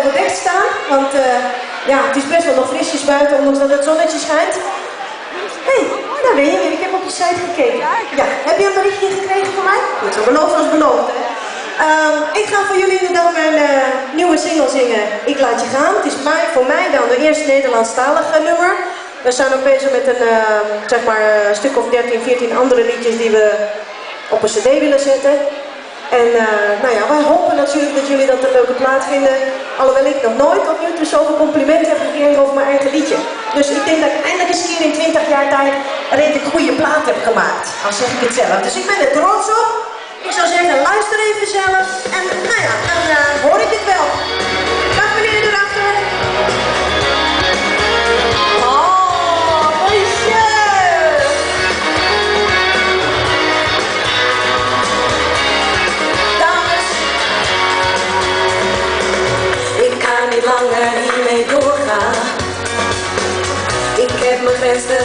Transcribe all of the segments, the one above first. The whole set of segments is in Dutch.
even dicht staan, want ja, het is best wel nog frisjes buiten, ondanks dat het zonnetje schijnt. Hé, hey, daar ben je weer. Ik heb op je site gekeken. Ja, heb je een berichtje gekregen van mij? Goed, zo beloofd als beloofd, hè? Ik ga voor jullie inderdaad mijn nieuwe single zingen, Ik Laat Je Gaan. Het is voor mij dan de eerste Nederlandstalige nummer. We zijn ook bezig met een zeg maar, stuk of 13, 14 andere liedjes die we op een cd willen zetten. En nou ja, wij hopen natuurlijk dat jullie dat een leuke plaat vinden. Alhoewel ik nog nooit tot nu toe zoveel complimenten heb gekregen over mijn eigen liedje. Dus ik denk dat ik eindelijk eens hier in 20 jaar tijd een redelijk goede plaat heb gemaakt. Al zeg ik het zelf. Dus ik ben er trots op. Ik zou zeggen, luister even zelf. En nou ja, dan hoor ik het wel. Dag meneer erachter.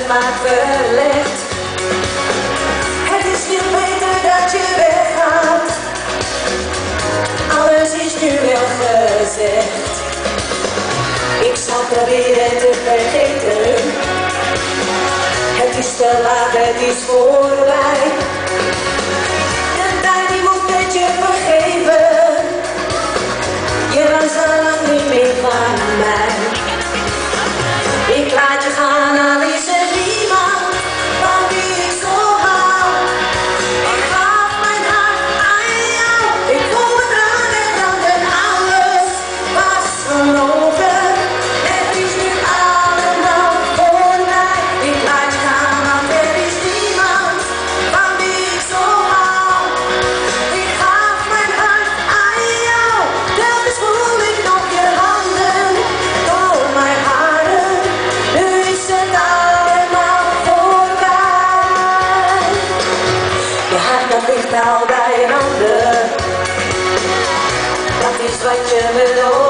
Maar verlegd. Het is veel beter dat je weggaat. Alles is nu wel gezegd. Ik zal proberen te vergeten. Het is te laat, het is voorbij. De tijd die moet met je vergeven. Je was al lang niet meer van mij. Ik laat je gaan. Ligt nou bij een ander. Dat is wat je bedoelt.